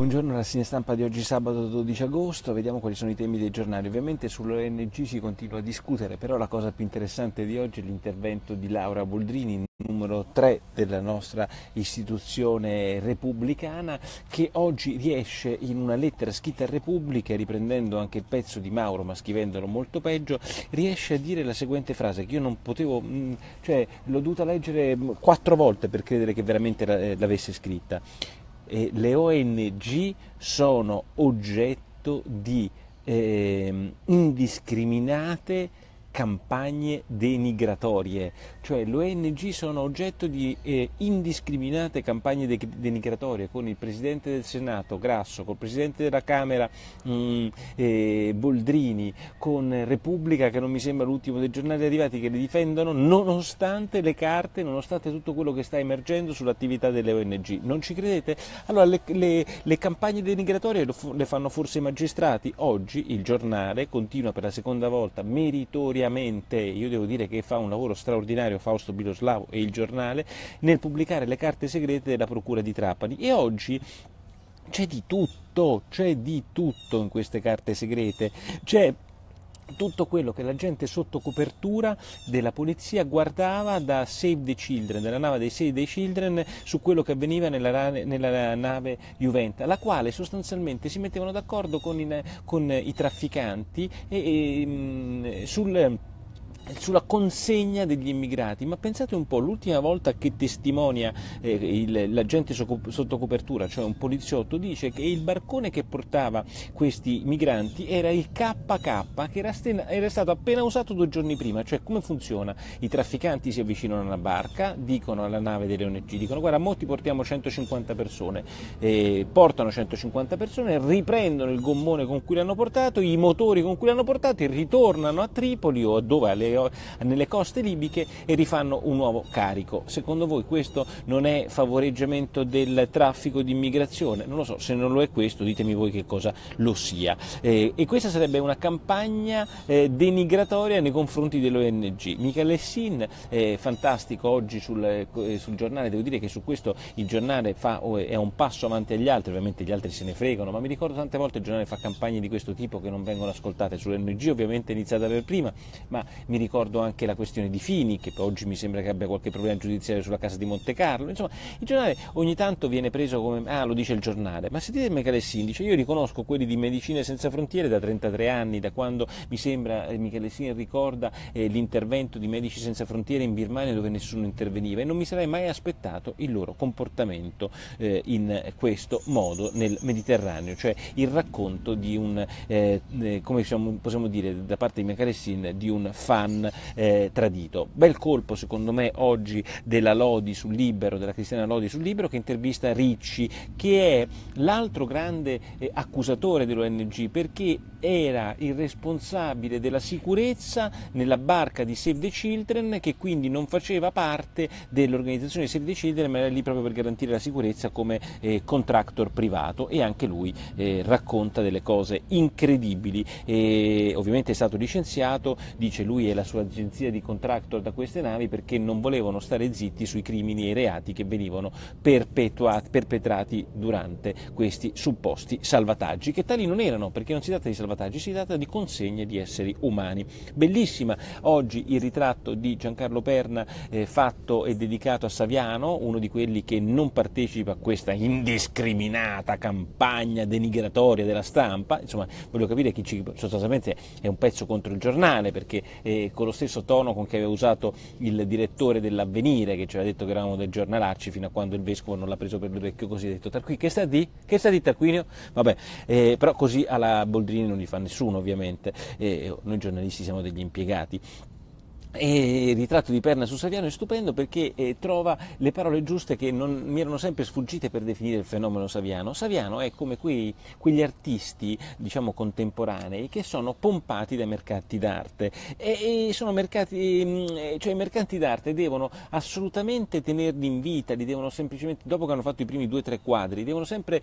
Buongiorno, rassegna stampa di oggi sabato 12 agosto, vediamo quali sono i temi dei giornali. Ovviamente sull'ONG si continua a discutere, però la cosa più interessante di oggi è l'intervento di Laura Boldrini, numero 3 della nostra istituzione repubblicana, che oggi riesce in una lettera scritta a Repubblica, riprendendo anche il pezzo di Mauro ma scrivendolo molto peggio, riesce a dire la seguente frase che io non potevo, cioè l'ho dovuta leggere 4 volte per credere che veramente l'avesse scritta. Le ONG sono oggetto di indiscriminate campagne denigratorie, cioè le ONG sono oggetto di indiscriminate campagne denigratorie, con il Presidente del Senato Grasso, col Presidente della Camera Boldrini, con Repubblica, che non mi sembra l'ultimo dei giornali arrivati, che le difendono nonostante le carte, nonostante tutto quello che sta emergendo sull'attività delle ONG. Non ci credete? Allora le campagne denigratorie le fanno forse i magistrati? Oggi il giornale continua per la seconda volta meritoriamente. Io devo dire che fa un lavoro straordinario Fausto Biloslavo e il giornale nel pubblicare le carte segrete della procura di Trapani, e oggi c'è di tutto in queste carte segrete, c'è tutto quello che la gente sotto copertura della polizia guardava da Save the Children, della nave dei Save the Children, su quello che avveniva nella nave Juventa, la quale sostanzialmente si mettevano d'accordo con i trafficanti sulla consegna degli immigrati. Ma pensate un po', l'ultima volta che testimonia l'agente sotto copertura, cioè un poliziotto, dice che il barcone che portava questi migranti era il KK, che era stato appena usato 2 giorni prima. Cioè, come funziona? I trafficanti si avvicinano alla barca, dicono alla nave delle ONG, dicono: guarda, mo ti portiamo 150 persone, portano 150 persone, riprendono il gommone con cui l'hanno portato, i motori con cui l'hanno portato, e ritornano a Tripoli o dove, nelle coste libiche, e rifanno un nuovo carico. Secondo voi questo non è favoreggiamento del traffico di immigrazione? Non lo so, se non lo è questo ditemi voi che cosa lo sia. E questa sarebbe una campagna denigratoria nei confronti dell'ONG. Micalessin, fantastico oggi sul giornale, devo dire che su questo il giornale è un passo avanti agli altri, ovviamente gli altri se ne fregano, ma mi ricordo tante volte il giornale fa campagne di questo tipo che non vengono ascoltate. Sull'ONG ovviamente è iniziata per prima, ma mi ricordo anche la questione di Fini, che oggi mi sembra che abbia qualche problema giudiziario sulla casa di Monte Carlo. Insomma, il giornale ogni tanto viene preso come lo dice il giornale, ma sentite Micalessin, dice: io riconosco quelli di Medici Senza Frontiere da 33 anni, da quando, mi sembra, Micalessin ricorda l'intervento di Medici Senza Frontiere in Birmania, dove nessuno interveniva, e non mi sarei mai aspettato il loro comportamento in questo modo nel Mediterraneo. Cioè il racconto di un come possiamo dire da parte di Micalessin, di un fan tradito. Bel colpo secondo me oggi della Lodi sul Libero, della Cristiana Lodi sul Libero, che intervista Ricci, che è l'altro grande accusatore dell'ONG, perché era il responsabile della sicurezza nella barca di Save the Children, che quindi non faceva parte dell'organizzazione Save the Children, ma era lì proprio per garantire la sicurezza come contractor privato, e anche lui racconta delle cose incredibili. Ovviamente è stato licenziato, dice lui e la sua agenzia di contractor, da queste navi, perché non volevano stare zitti sui crimini e i reati che venivano perpetrati durante questi supposti salvataggi, che tali non erano, perché non si tratta di salvataggi, si tratta di consegne di esseri umani. Bellissima oggi il ritratto di Giancarlo Perna fatto e dedicato a Saviano, uno di quelli che non partecipa a questa indiscriminata campagna denigratoria della stampa. Insomma, voglio capire chi ci, sostanzialmente è un pezzo contro il giornale, perché con lo stesso tono con che aveva usato il direttore dell'Avvenire, che ci aveva detto che eravamo dei giornalacci, fino a quando il vescovo non l'ha preso per l'orecchio, così ha detto: Tarquinio, che sta di Tarquinio? Vabbè, però così alla Boldrini non li fa nessuno, ovviamente, noi giornalisti siamo degli impiegati. E il ritratto di Perna su Saviano è stupendo, perché trova le parole giuste che non mi erano sempre sfuggite per definire il fenomeno Saviano. Saviano è come quegli artisti, diciamo, contemporanei, che sono pompati dai mercati d'arte, e sono mercati, cioè i mercanti d'arte devono assolutamente tenerli in vita, li devono semplicemente, dopo che hanno fatto i primi 2 o 3 quadri, devono sempre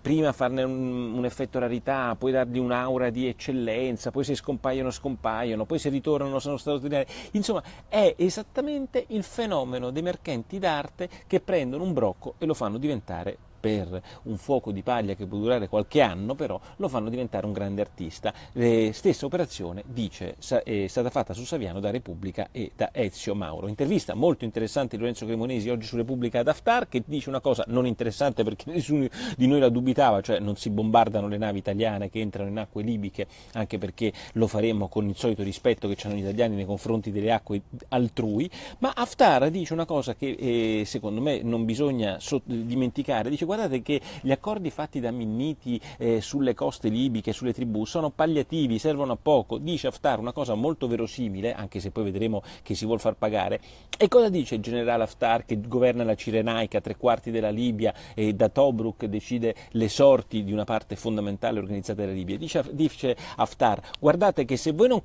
prima farne un effetto rarità, poi dargli un'aura di eccellenza, poi se scompaiono, poi se ritornano sono straordinari. Insomma, è esattamente il fenomeno dei mercanti d'arte che prendono un brocco e lo fanno diventare per un fuoco di paglia che può durare qualche anno, però lo fanno diventare un grande artista. La stessa operazione, dice, è stata fatta su Saviano da Repubblica e da Ezio Mauro. Intervista molto interessante di Lorenzo Cremonesi oggi su Repubblica ad Haftar, che dice una cosa non interessante perché nessuno di noi la dubitava, cioè non si bombardano le navi italiane che entrano in acque libiche, anche perché lo faremo con il solito rispetto che hanno gli italiani nei confronti delle acque altrui. Ma Haftar dice una cosa che secondo me non bisogna dimenticare, dice: guardate che gli accordi fatti da Minniti sulle coste libiche, sulle tribù, sono palliativi, servono a poco. Dice Haftar una cosa molto verosimile, anche se poi vedremo che si vuol far pagare. E cosa dice il generale Haftar, che governa la Cirenaica, tre quarti della Libia, e da Tobruk decide le sorti di una parte fondamentale organizzata della Libia? Dice Haftar: guardate che se voi non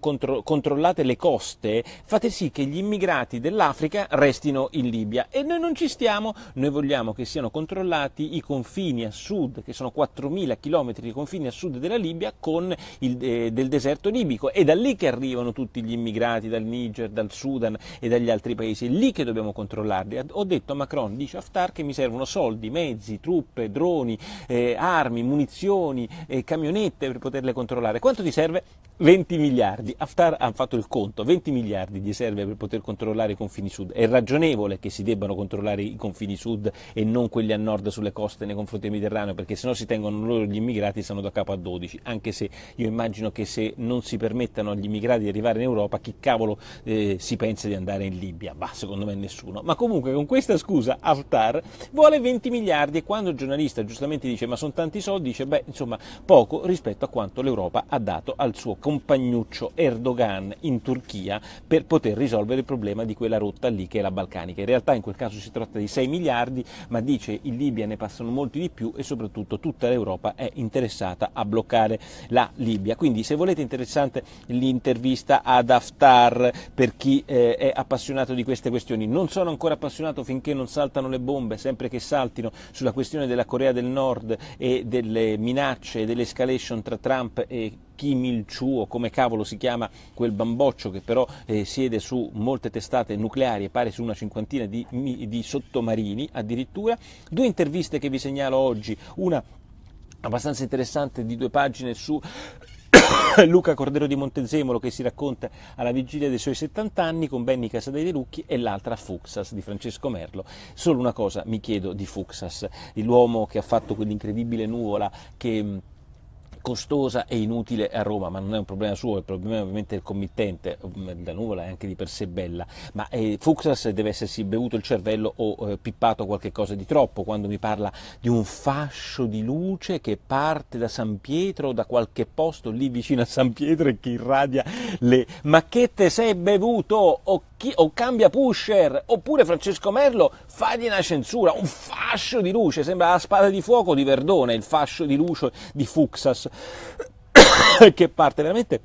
controllate le coste, fate sì che gli immigrati dell'Africa restino in Libia, e noi non ci stiamo, noi vogliamo che siano controllati i confini a sud, che sono 4.000 km di confini a sud della Libia con del deserto libico, e da lì che arrivano tutti gli immigrati dal Niger, dal Sudan e dagli altri paesi, è lì che dobbiamo controllarli. Ho detto a Macron, dice Haftar, che mi servono soldi, mezzi, truppe, droni, armi, munizioni, camionette per poterle controllare. Quanto ti serve? 20 miliardi. Haftar ha fatto il conto, 20 miliardi gli serve per poter controllare i confini sud. È ragionevole che si debbano controllare i confini sud e non quelli a nord sulle coste nei confronti del Mediterraneo, perché sennò si tengono loro gli immigrati, stanno da capo a 12, anche se io immagino che se non si permettano agli immigrati di arrivare in Europa, chi cavolo si pensa di andare in Libia? Bah, secondo me nessuno. Ma comunque con questa scusa Haftar vuole 20 miliardi, e quando il giornalista giustamente dice ma sono tanti soldi, dice beh, insomma, poco rispetto a quanto l'Europa ha dato al suo compagnuccio Erdogan in Turchia per poter risolvere il problema di quella rotta lì che è la balcanica. In realtà in quel caso si tratta di 6 miliardi, ma dice in Libia ne passano molti di più, e soprattutto tutta l'Europa è interessata a bloccare la Libia. Quindi, se volete, interessante l'intervista ad Haftar per chi è appassionato di queste questioni. Non sono ancora appassionato finché non saltano le bombe, sempre che saltino, sulla questione della Corea del Nord e delle minacce e dell'escalation tra Trump e Kim Il-Chu, o come cavolo si chiama quel bamboccio che però siede su molte testate nucleari e pare su una cinquantina di sottomarini addirittura. Due interviste che vi segnalo oggi, una abbastanza interessante di 2 pagine su Luca Cordero di Montezemolo, che si racconta alla vigilia dei suoi 70 anni con Benni Casadei De Lucchi, e l'altra Fuksas di Francesco Merlo. Solo una cosa mi chiedo di Fuksas, l'uomo che ha fatto quell'incredibile nuvola che costosa e inutile a Roma, ma non è un problema suo, il problema è ovviamente del committente. La nuvola è anche di per sé bella, ma Fuksas deve essersi bevuto il cervello o pippato qualche cosa di troppo quando mi parla di un fascio di luce che parte da San Pietro o da qualche posto lì vicino a San Pietro e che irradia le macchette. Sei bevuto o cambia pusher, oppure Francesco Merlo fagli una censura, un fascio di luce, sembra la spada di fuoco di Verdone, il fascio di luce di Fuksas che parte veramente...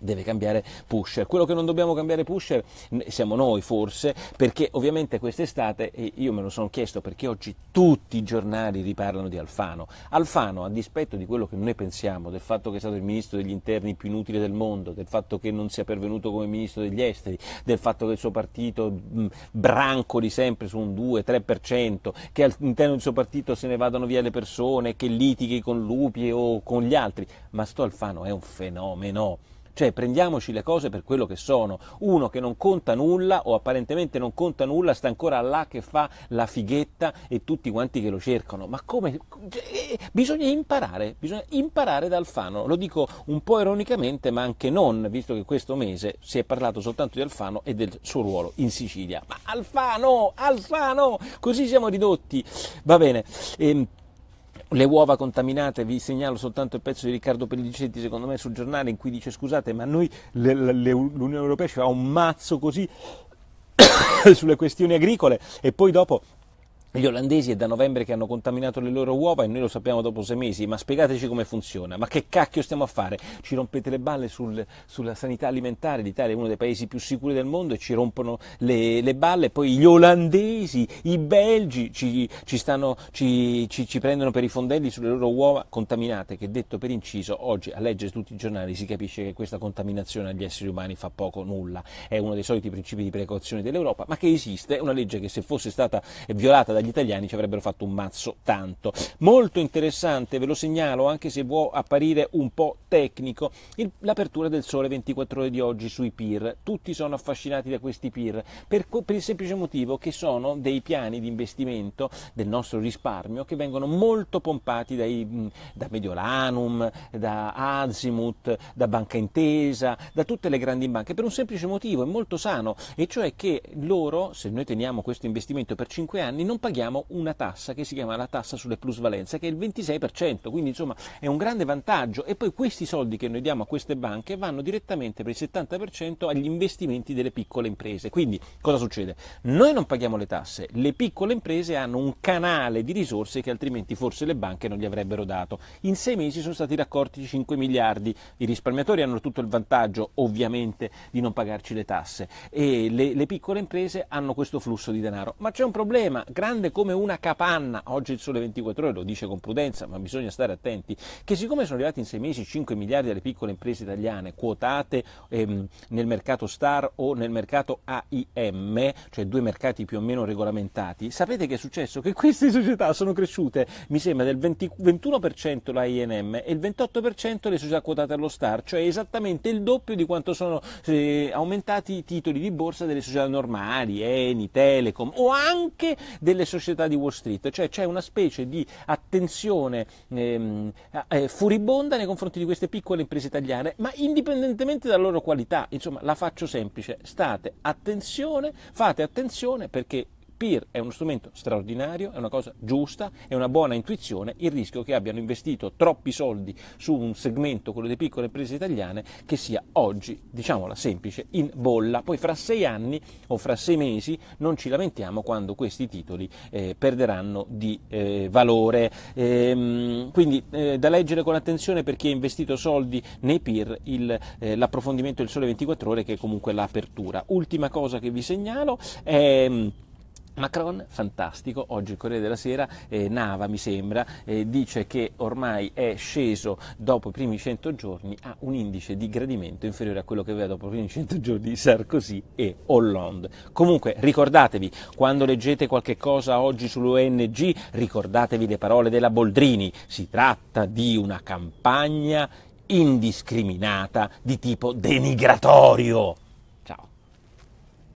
Deve cambiare pusher. Quello che non dobbiamo cambiare pusher siamo noi forse, perché ovviamente quest'estate, e io me lo sono chiesto perché oggi tutti i giornali riparlano di Alfano. Alfano, a dispetto di quello che noi pensiamo, del fatto che è stato il ministro degli interni più inutile del mondo, del fatto che non sia pervenuto come ministro degli esteri, del fatto che il suo partito brancoli sempre su un 2-3%, che all'interno del suo partito se ne vadano via le persone, che litighi con Lupi o con gli altri, ma sto Alfano è un fenomeno. Cioè, prendiamoci le cose per quello che sono. Uno che non conta nulla, o apparentemente non conta nulla, sta ancora là che fa la fighetta e tutti quanti che lo cercano. Ma come? Bisogna imparare da Alfano. Lo dico un po' ironicamente, ma anche non, visto che questo mese si è parlato soltanto di Alfano e del suo ruolo in Sicilia. Ma Alfano, Alfano, così siamo ridotti. Va bene. Le uova contaminate, vi segnalo soltanto il pezzo di Riccardo Pellicetti, secondo me, sul giornale, in cui dice scusate ma noi l'Unione Europea ci fa un mazzo così sulle questioni agricole, e poi dopo gli olandesi è da novembre che hanno contaminato le loro uova e noi lo sappiamo dopo 6 mesi, ma spiegateci come funziona, ma che cacchio stiamo a fare? Ci rompete le balle sulla sanità alimentare, l'Italia è uno dei paesi più sicuri del mondo e ci rompono le balle, poi gli olandesi, i belgi ci prendono per i fondelli sulle loro uova contaminate, che detto per inciso oggi a leggere tutti i giornali si capisce che questa contaminazione agli esseri umani fa poco o nulla, è uno dei soliti principi di precauzione dell'Europa, ma che esiste, è una legge che se fosse stata violata dagli italiani ci avrebbero fatto un mazzo tanto. Molto interessante, ve lo segnalo, anche se può apparire un po' tecnico, l'apertura del Sole 24 Ore di oggi sui PIR. Tutti sono affascinati da questi PIR per il semplice motivo che sono dei piani di investimento del nostro risparmio che vengono molto pompati da Mediolanum, da Azimut, da Banca Intesa, da tutte le grandi banche, per un semplice motivo, è molto sano, e cioè che loro, se noi teniamo questo investimento per 5 anni, non paghiamo una tassa che si chiama la tassa sulle plusvalenze, che è il 26%, quindi insomma è un grande vantaggio. E poi questi soldi che noi diamo a queste banche vanno direttamente per il 70% agli investimenti delle piccole imprese. Quindi cosa succede? Noi non paghiamo le tasse, le piccole imprese hanno un canale di risorse che altrimenti forse le banche non gli avrebbero dato. In 6 mesi sono stati raccolti 5 miliardi, i risparmiatori hanno tutto il vantaggio ovviamente di non pagarci le tasse e le piccole imprese hanno questo flusso di denaro. Ma c'è un problema grande come una capanna, oggi il Sole 24 Ore lo dice con prudenza, ma bisogna stare attenti, che siccome sono arrivati in 6 mesi 5 miliardi alle piccole imprese italiane quotate nel mercato Star o nel mercato AIM, cioè due mercati più o meno regolamentati, sapete che è successo? Che queste società sono cresciute, mi sembra, del 21% la INM e il 28% le società quotate allo Star, cioè esattamente il doppio di quanto sono aumentati i titoli di borsa delle società normali, Eni, Telecom o anche delle società di Wall Street, cioè c'è una specie di attenzione furibonda nei confronti di queste piccole imprese italiane, ma indipendentemente dalla loro qualità. Insomma, la faccio semplice, state attenzione, fate attenzione, perché PIR è uno strumento straordinario, è una cosa giusta, è una buona intuizione, il rischio che abbiano investito troppi soldi su un segmento, quello delle piccole imprese italiane, che sia oggi, diciamola semplice, in bolla. Poi fra 6 anni o fra 6 mesi non ci lamentiamo quando questi titoli perderanno di valore. Quindi da leggere con attenzione per chi ha investito soldi nei PIR, l'approfondimento del Sole 24 Ore che è comunque l'apertura. Ultima cosa che vi segnalo è Macron, fantastico, oggi il Corriere della Sera, Nava mi sembra, dice che ormai è sceso dopo i primi 100 giorni a un indice di gradimento inferiore a quello che aveva dopo i primi 100 giorni Sarkozy e Hollande. Comunque ricordatevi, quando leggete qualche cosa oggi sull'ONG, ricordatevi le parole della Boldrini, si tratta di una campagna indiscriminata di tipo denigratorio.